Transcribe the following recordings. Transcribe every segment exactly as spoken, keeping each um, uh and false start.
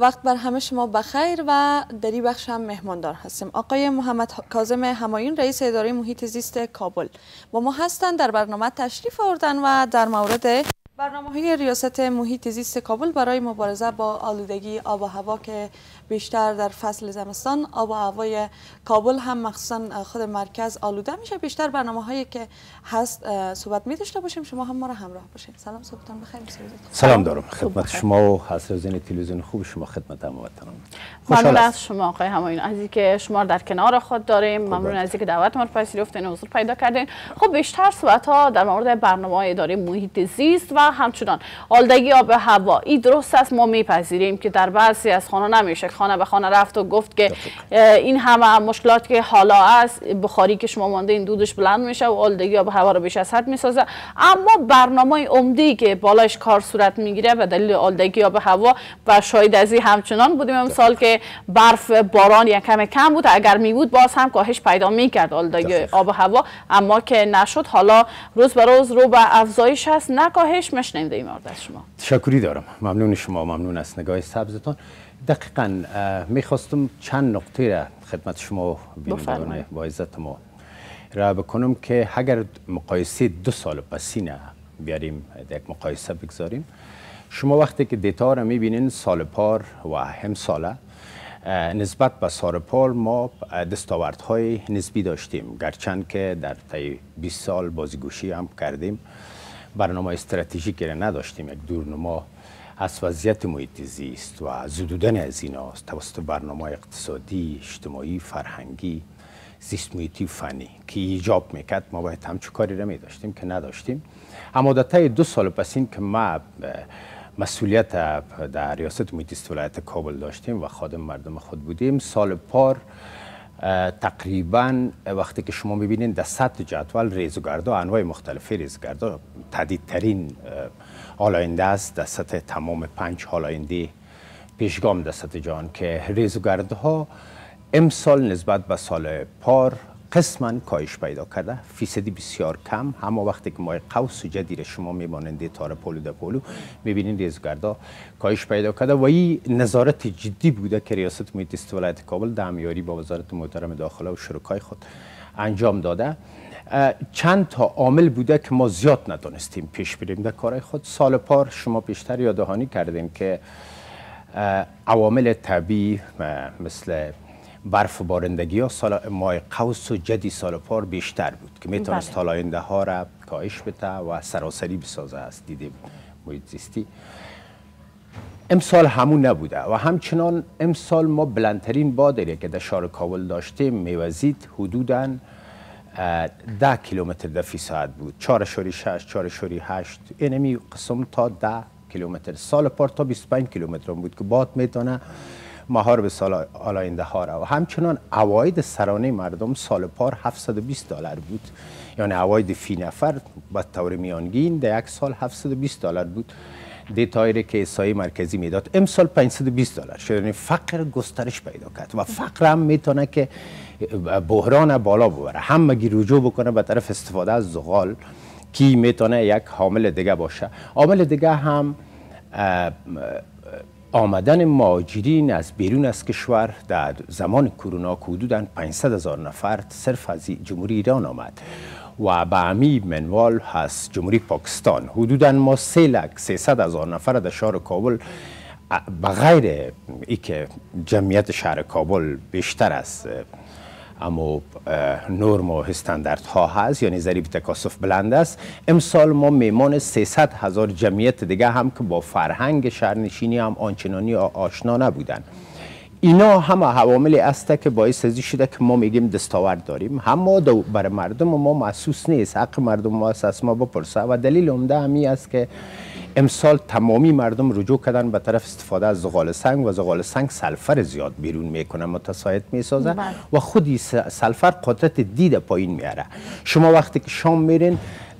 وقت بر همه شما بخیر و در این بخش هم مهماندار هستیم. آقای محمد کاظم همایون رئیس اداره محیط زیست کابل با ما هستند، در برنامه تشریف آوردن و در مورد برنامه‌های ریاست محیط زیست کابل برای مبارزه با آلودگی آب و هوا که بیشتر در فصل زمستان آب و هوای کابل هم مخصوصا خود مرکز آلوده میشه، بیشتر برنامه‌هایی که هست صحبت می داشته باشیم. شما هم ما را همراه باشید. سلام، صبحتان بخیر. سلام دارم خدمت شما و حضرزین تلویزیون خوب شما، خدمت هم وطنم. ممنون از شما آقای همایون از اینکه شما در کنار خود داریم. ممنون از اینکه دعوت ما رو پذیرفتین و حضور پیدا کردین. خب بیشتر صحبت ها در مورد برنامه‌های اداره محیط زیست و همچنان آلودگی آب و هوا. این درست است، ما میپذیریم که در بعضی از خانه نمیشه خانه به خانه رفت و گفت که این همه مشکلات که حالا است، بخاری که شما مانده این دودش بلند میشه و آلودگی آب و هوا رو بیش از حد میسازه. اما برنامه عمدی که بالایش کار صورت میگیره به دلیل آلودگی آب و هوا و شاید از این همچنان بودیم امسال که برف باران یکم کم بود، اگر می بود باز هم کاهش پیدا میکرد آلودگی آب و هوا، اما که نشد. حالا روز به روز رو به افزایش است، نه کاهش. مشنیده این مورد از شما تشکری دارم. ممنون شما، ممنون از نگاه سبزتان. دقیقا میخواستم چند نقطه را خدمت شما بینندگان با عزت ما را بکنم که اگر مقایسه دو سال پسینه بیاریم یک مقایسه بگذاریم، شما وقتی که دیتا را میبینین سال پار و هم ساله نسبت به سال پار ما دستاوردهای نسبی داشتیم، گرچند که در طی بیست سال بازیگوشی هم کردیم، برنامه استراتژیکی را نداشتیم، یک دورنما از وضعیت محیط زیست و زدودن از ایناست توسط برنامه اقتصادی، اجتماعی، فرهنگی، زیست محیطی، فنی که ایجاب میکرد. ما باید همچون کاری را میداشتیم که نداشتیم. اما در طی دو سال پس این که ما مسئولیت در ریاست محیط زیست ولایت کابل داشتیم و خادم مردم خود بودیم، سال پار تقریبا وقتی که شما میبینید در سطح جدول ریزوگردا انواع مختلف ریزوگردا تعدیدترین آلاینده است در سطح تمام پنج آلاینده پیشگام در سطح جهان که ریزوگردها امسال نسبت به سال پار قسما کاهش پیدا کرده، فیصدی بسیار کم. اما وقتی که ما قوس جدی را شما میبینید تار پولو در پولو میبینید ریزگردا کاهش پیدا کرده و این نظارت جدی بوده که ریاست محیط زیست ولایت کابل در همیاری با وزارت محترم داخله و شرکای خود انجام داده. چند تا عامل بوده که ما زیاد ندانستیم پیش بریم در کارهای خود. سال پار شما پیشتر یاد دهانی کردیم که عوامل طبیعی مثل برف بارندگی ها سال ماه قوس و جدی سال پار بیشتر بود که میتونست آلاینده ها را کاهش بده و سراسری بسازه است دیده محیط زیستی. امسال همون نبوده و همچنان امسال ما بلندترین بادری که در شهر کابل داشتیم میوزید حدوداً ده کیلومتر دفی ساعت بود، چهار و شش، چهار و هشت اینمی قسم تا ده کیلومتر. سال پار تا بیست و پنج کیلومتر بود که باد میتونه مهار به سال آلاینده ها را. و همچنان عواید سرانه مردم سال پار هفتصد و بیست دلار بود، یعنی عواید فی نفر به طور میانگین در یک سال هفتصد و بیست دلار بود، دیتایی که احصای مرکزی میداد. امسال پانصد و بیست دلار شد، یعنی فقر گسترش پیدا کرد و فقر هم میتونه که بحران بالا ببره، همگی رجوع بکنه به طرف استفاده از زغال که میتونه یک حامل دیگه باشه. عامل دیگه هم آمدن مهاجرین از بیرون از کشور در زمان کرونا که حدوداً پانصد هزار نفر صرف از جمهوری ایران آمد و به امی منوال از جمهوری پاکستان حدوداً ما سه لک سیصد هزار نفر در شهر کابل بغیر ای که جمعیت شهر کابل بیشتر از اما نرم و استانداردها هست، یعنی ضریب تکاثف بلند است. امسال ما میمان سیصد هزار جمعیت دیگه هم که با فرهنگ شهرنشینی هم آنچنانی آشنا نبودن. اینا همه عواملی است که باعث ازی شده که ما میگیم دستاورد داریم، اما بر مردم ما محسوس نیست. حق مردم ما است از ما بپرسه و دلیل عمده همی است که امسال تمامی مردم رجوع کردن به طرف استفاده از زغال سنگ و زغال سنگ سلفر زیاد بیرون میکنه، متصاعد میسازه و خودی سلفر قدرت دید پایین میاره. شما وقتی که شام میرین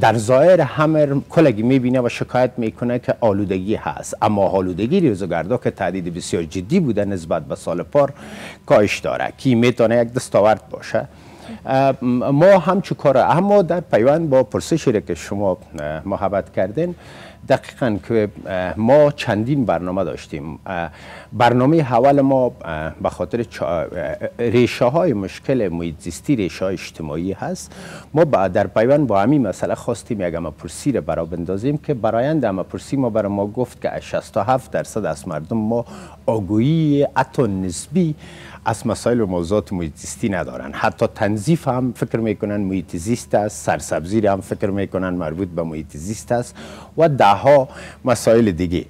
در ظاهر همه کلگی میبینه و شکایت میکنه که آلودگی هست، اما آلودگی ریزوگردا که تهدید بسیار جدی بوده نسبت به سال پار کاهش داره که میتونه یک دستاورد باشه. ما همچو کاره. اما در پیوند با پرسشی که شما محبت کردین، دقیقاً که ما چندین برنامه داشتیم. برنامه اول ما به خاطر ریشه های مشکل محیط زیستی، ریشه های اجتماعی هست. ما در پیوند با همین مسئله خواستیم یک همه‌پرسی را برا بندازیم که برایند همه‌پرسی ما برای ما گفت که شصت و هفت درصد از مردم ما آگاهی حتی نسبی از مسائل و موضوعات محیط زیستی ندارن. حتی تنظیف هم فکر میکنن محیط زیست است، سرسبزی هم فکر میکنن مربوط به محیط زیست است و ده ها مسائل دیگه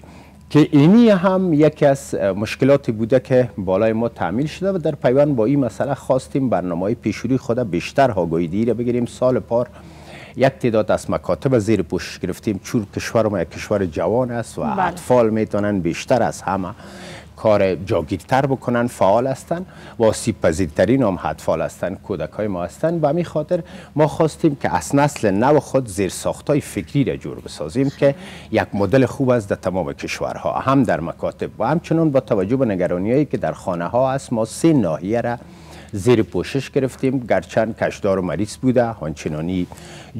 که اینی هم یکی از مشکلاتی بوده که بالای ما تعمیل شده و در پیوند با این مسئله خواستیم برنامه‌های پیشروی خود بیشتر آگاهی دیگه را بگیریم. سال پار یک تعداد از مکاتب زیر پوشش گرفتیم، چون کشور ما یک کشور جوان است و بله. اطفال میتونن بیشتر از همه کار جاگیرتر بکنن، فعال هستن و آسیب پذیرترین هم اطفال هستن، کودک های ما هستن. به همین خاطر ما خواستیم که از نسل نو خود زیر ساخت های فکری را جور بسازیم که یک مدل خوب است در تمام کشورها، هم در مکاتب و همچنان با توجه به نگرانی هایی که در خانه ها هست. ما سه ناحیه را زیر پوشش گرفتیم، گرچند کشدار و مریض بوده، آنچنانی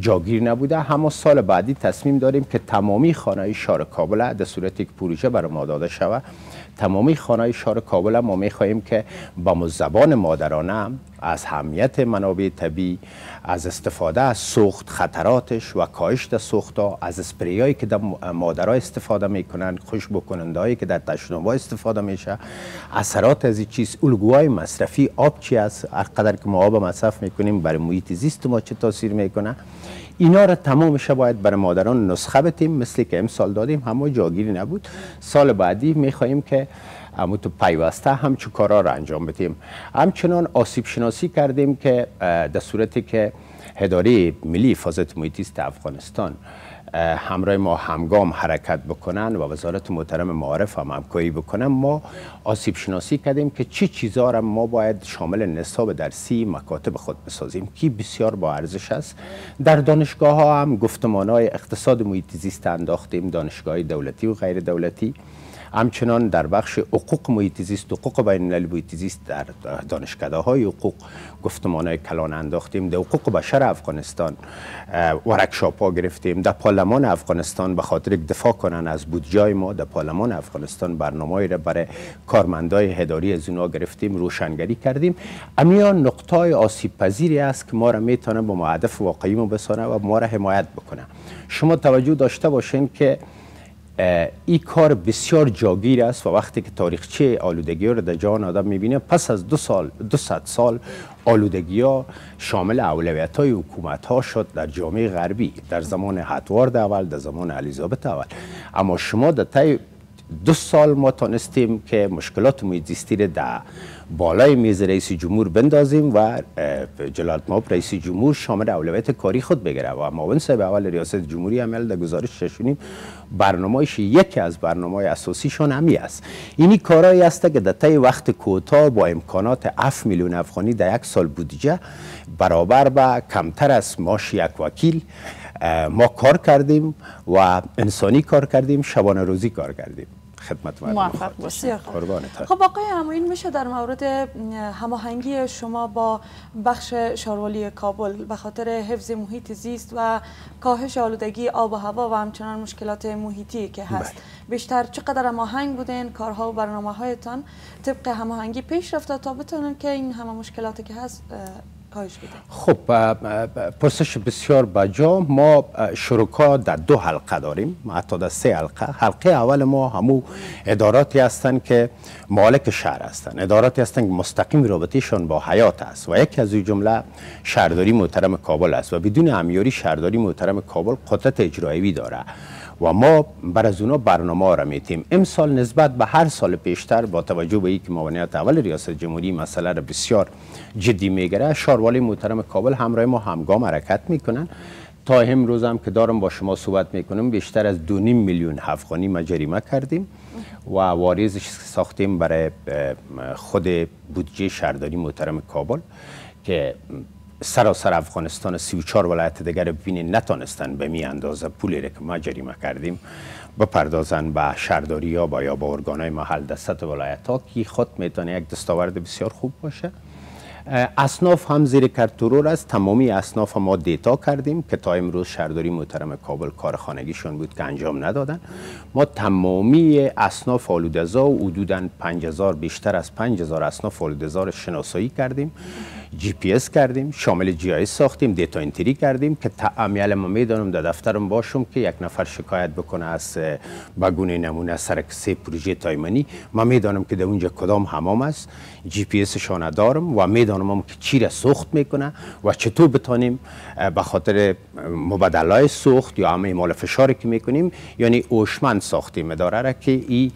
جاگیر نبوده. همه سال بعدی تصمیم داریم که تمامی خانه شهر کابل در صورت یک پروژه بر ما داده شود. تمامی خانه شهر کابل ما می‌خواهیم که با زبان مادرانه از اهمیت منابع طبیعی، از استفاده از سوخت، خطراتش و کاهش در سوخت‌ها، از اسپریایی که در مادرها استفاده می‌کنند، خوشبوکننده‌ای که در تشناب‌ها استفاده میشه، اثرات از این چیز، الگوهای مصرفی آب چی است، هر قدر که ما آب مصرف می‌کنیم برای محیط زیست ما چه تاثیر می‌کنه. اینا را تمامش باید برای مادران نسخه بدیم، مثل که امسال دادیم، همه جاگیری نبود. سال بعدی می‌خواهیم که اما تو پیوسته همچو کارا را انجام بدیم. همچنان آسیب شناسی کردیم که در صورتی که اداره ملی حفاظت محیط زیست افغانستان همراه ما همگام حرکت بکنن و وزارت محترم معارف هم همکاری بکنن، ما آسیب شناسی کردیم که چی چیزا را ما باید شامل نصاب درسی مکاتب خود بسازیم که بسیار با ارزش است. در دانشگاه ها هم گفتمان‌های اقتصاد محیط زیست انداختیم، دانشگاه دولتی و غیر دولتی. همچنان در بخش حقوق محیط زیست، حقوق بین‌المللی محیط زیست، در دانشکده‌های حقوق گفتمان‌های کلان انداختیم. در حقوق بشر افغانستان ورکشاپ‌ها گرفتیم. در پارلمان افغانستان به خاطر دفاع کنن از بودجه ما، در پارلمان افغانستان برنامه‌ای را برای کارمندای اداری از اونها گرفتیم، روشنگری کردیم. اما نقطه‌های آسیب پذیری است که ما را میتونه با مهدف واقعی ما بسازه و ما را حمایت بکنه. شما توجه داشته باشین که این کار بسیار جاگیر است و وقتی که تاریخچه آلودگی ها رو در جهان آدم میبینه، پس از دو سال دو صد سال آلودگی ها شامل اولویت های حکومت ها شد در جامعه غربی، در زمان هدوارد اول، در زمان الیزابت اول. اما شما در طی دو سال ما تانستیم که مشکلات محیط زیستی را در بالای میز رئیس جمهور بندازیم و جلال تمام رئیس جمهور شامل اولویت کاری خود بگیره و معاون صاحب اول ریاست جمهوری عمل در گزارش ششونیم برنامه‌اش یکی از برنامه‌های اساسیشون همی است. اینی کارایی است که در طی وقت کوتاه با امکانات هفت میلیون افغانی در یک سال بودجه برابر با کمتر از معاش یک وکیل ما کار کردیم و انسانی کار کردیم، شبانه روزی کار کردیم. خدمت موفق باشید. خب آقای همایون، میشه در مورد هماهنگی شما با بخش شهروالی کابل به خاطر حفظ محیط زیست و کاهش آلودگی آب و هوا و همچنان مشکلات محیطی که هست بیشتر چقدر هماهنگ بودین؟ کارها و برنامه‌هایتان طبق هماهنگی پیش رفته تا بتونن که این همه مشکلاتی که هست کاهش بده؟ خب پرسش بسیار بجا. ما شرکا در دو حلقه داریم، حتی در سه حلقه. حلقه اول ما همو اداراتی هستند که مالک شهر هستند، اداراتی هستند که مستقیم رابطهشان با حیات است و یکی از این جمله شهرداری محترم کابل است و بدون همیاری شهرداری محترم کابل قدرت اجرایی داره و ما بر از اونا برنامه را میتیم. امسال نسبت به هر سال پیشتر با توجه به اینکه معاونت اول ریاست جمهوری مسئله را بسیار جدی میگیره، شهروالی محترم کابل همراه ما همگام حرکت میکنن. تا امروز هم که دارم با شما صحبت میکنم بیشتر از دو و نیم میلیون افغانی ما جریمه کردیم و واریزش ساختیم برای خود بودجه شهرداری محترم کابل که سراسر افغانستان سی و چهار ولایت دیگر ببینید نتانستن به می اندازه پولی را که ما جریمه کردیم بپردازن به شهرداری ها با یا با ارگانهای محل دست ولایت ها که خود میتونه یک دستاورد بسیار خوب باشه. اصناف هم زیر کنترل است. تمامی اصناف ما دیتا کردیم که تا امروز شهرداری محترم کابل کار خانگیشون بود که انجام ندادن. ما تمامی اصناف آلوده‌زا و حدوداً پنج هزار بیشتر از پنج هزار اصناف آلوده‌زا شناسایی کردیم، جی پی اس کردیم، شامل جی آی اس ساختیم، دیتا انتری کردیم که تعمیل ما میدونم در دفترم باشم که یک نفر شکایت بکنه از بگونه نمونه سر سه پروژه تایمانی، ما میدونم که در اونجا کدام حمام است، جی پی اس شان دارم و میدونم که چی را سوخت میکنه و چطور بتونیم به خاطر مبادلای سوخت یا همه مال فشاری که میکنیم، یعنی اوشمند ساختیم داره را که این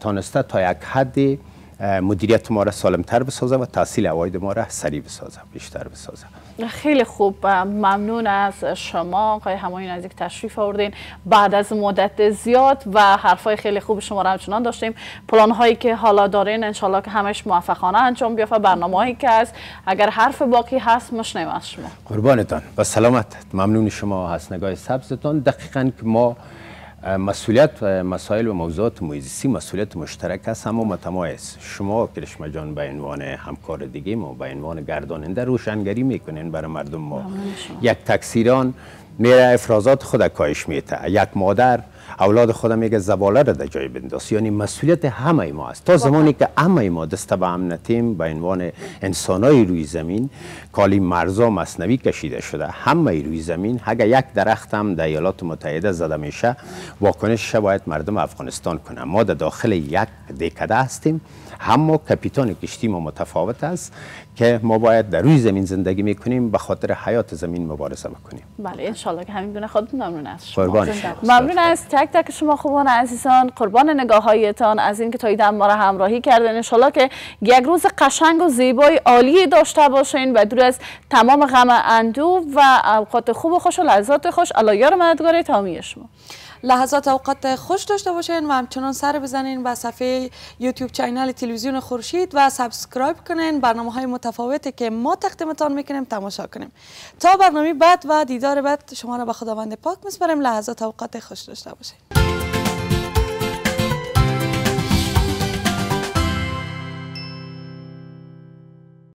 تانسته تا یک حدی مدیریت ما را سالمتر بسازه و تحصیل عواید ما را سریع بسازه، بیشتر بسازه. خیلی خوب، ممنون از شما آقای همایون از یک تشریف آوردین بعد از مدت زیاد و حرفای خیلی خوب شما را همچنان داشتیم. پلان هایی که حالا دارین انشالله که همش موفقانه انجام بیافته، برنامه هایی که هست، اگر حرف باقی هست مشنویم از شما. قربانتان و سلامت، ممنون شما هست نگاه سبزتان. دقیقاً که ما مسئولیت مسائل و موضوعات محیط‌زیستی مسئولیت مشترک است اما متمایز. شما کرشمه جان به عنوان همکار دیگه ما به عنوان گرداننده روشنگری میکنین برای مردم ما. یک تکثیران میره افرازات خود کاهش میده، یک مادر اولاد خود میگه زباله را در جای بنداز. یعنی مسئولیت همه ما است. تا زمانی که همه ما دست به هم نتیم به عنوان انسانای روی زمین کالی مرزا مصنوی کشیده شده، همه روی زمین اگر یک درخت هم در ایالات متحده زده میشه واکنش باید مردم افغانستان کنه. ما در داخل یک دکده هستیم، همه کپیتان کشتی ما متفاوت است که ما باید در روی زمین زندگی میکنیم، به خاطر حیات زمین مبارزه بکنیم. بله انشالله که همین گونه خودتون ممنون از شما. قربان شما. ممنون از تک تک شما خوبان عزیزان، قربان نگاه‌هایتان از اینکه تا ایدم ما را همراهی کردن. انشالله که یک روز قشنگ و زیبای عالی داشته باشین و دور از تمام غم اندو و اوقات خوب و خوش و لحظات خوش. الله یار مددگار تامی شما. لحظات اوقات خوش داشته باشین و همچنان سر بزنین به صفحه یوتیوب چینل تلویزیون خورشید و سابسکرایب کنین، برنامه‌های متفاوتی که ما تقدیمتان میکنیم تماشا کنیم. تا برنامه بعد و دیدار بعد شما را به خداوند پاک میسپاریم. لحظات اوقات خوش داشته باشین.